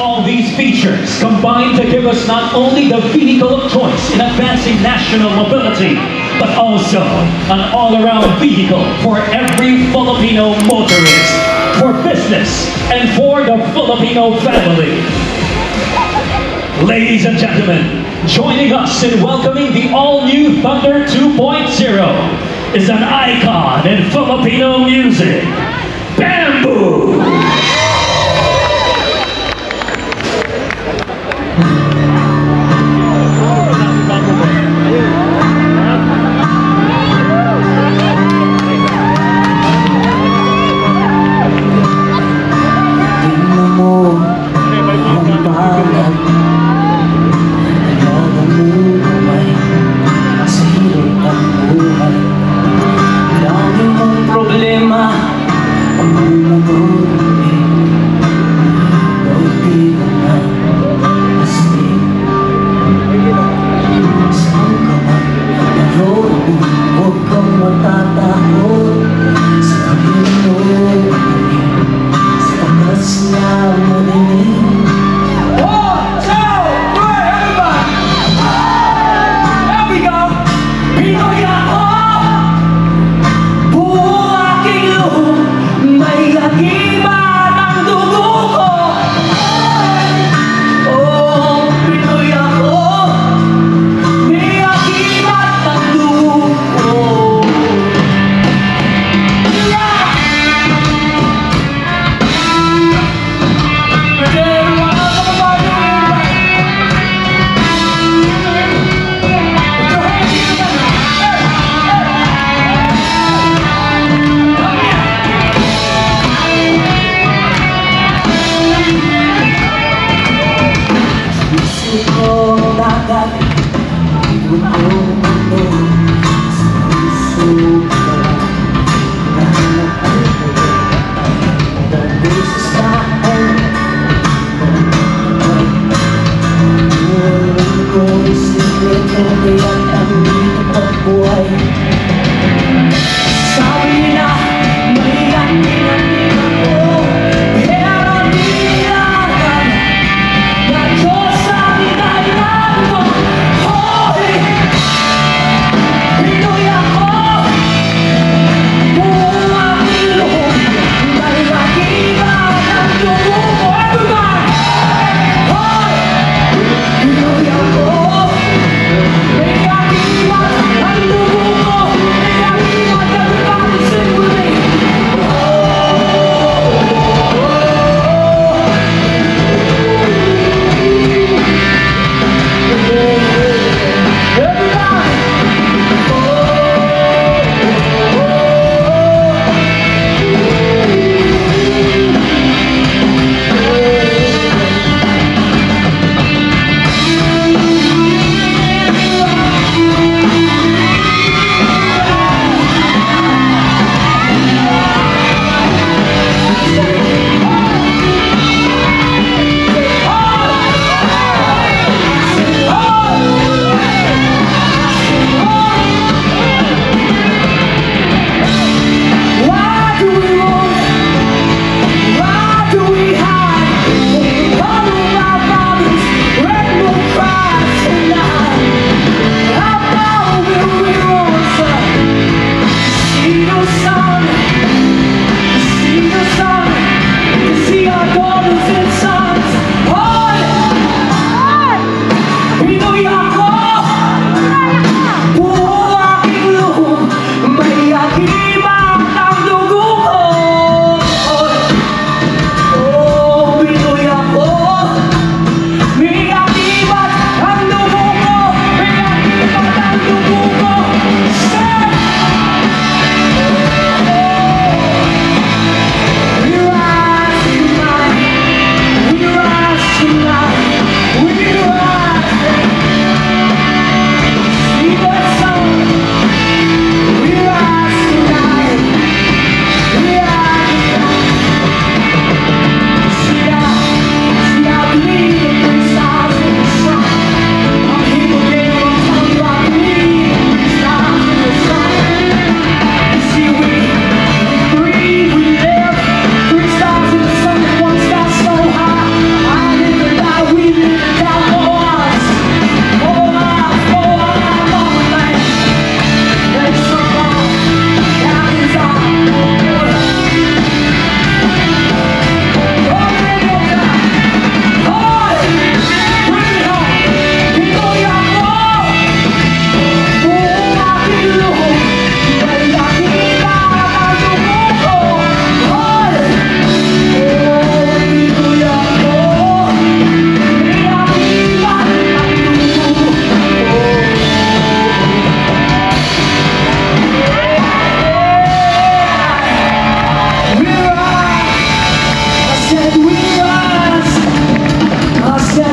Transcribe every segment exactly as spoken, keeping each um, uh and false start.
all these features combine to give us not only the vehicle of choice in advancing national mobility, but also an all-around vehicle for every Filipino motorist, for business, and for the Filipino family. Ladies and gentlemen, joining us in welcoming the all-new Thunder two point oh is an icon in Filipino music, Bamboo! Yeah. Sama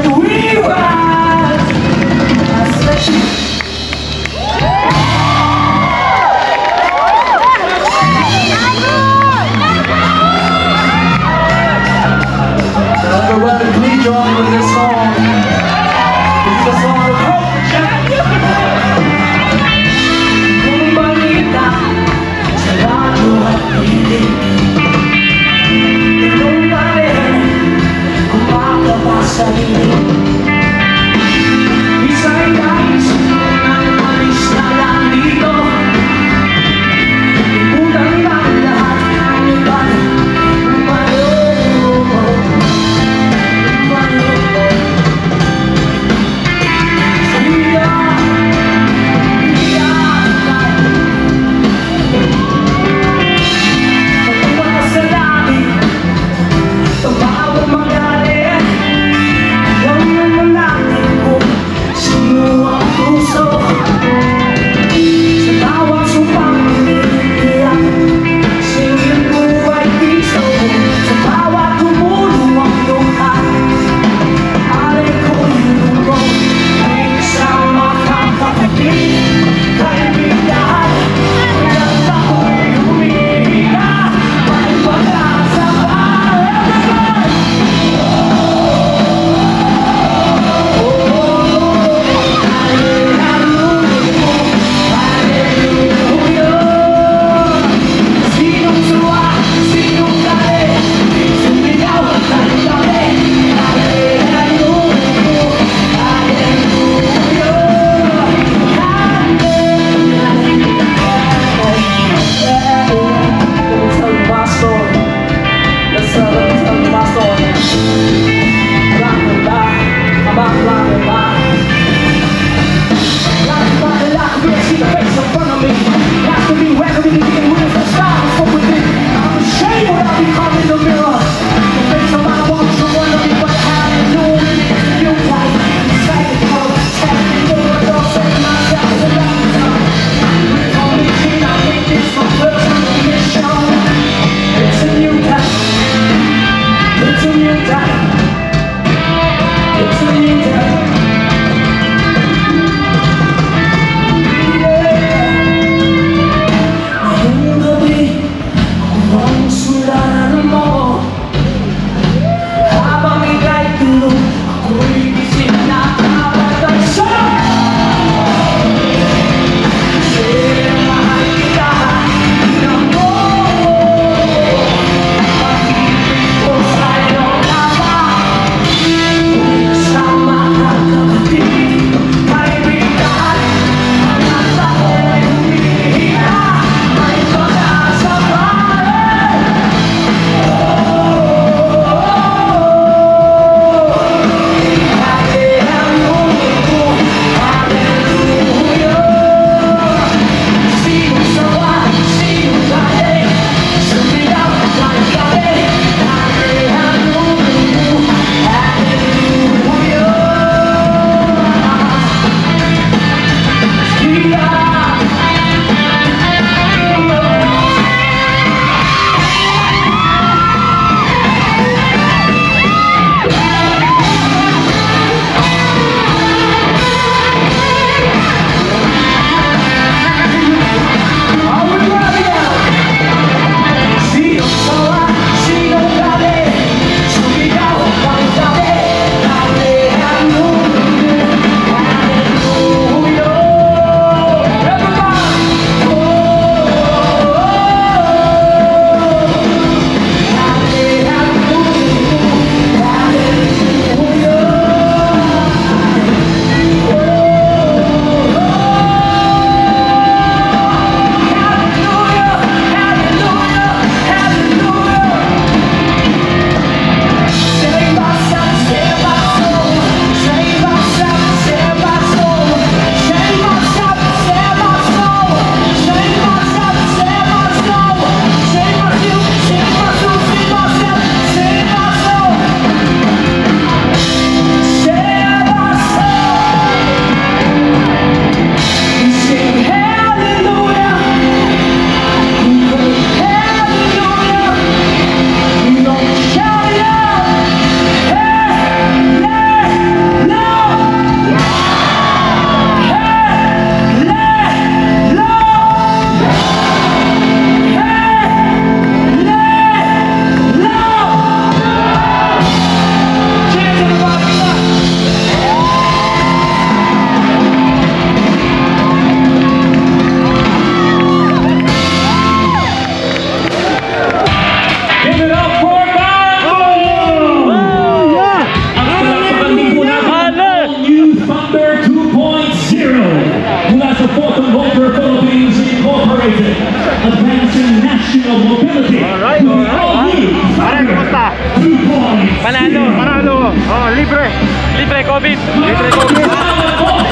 Panalo. Panalo. Oh, libre. Libre COVID. Libre COVID.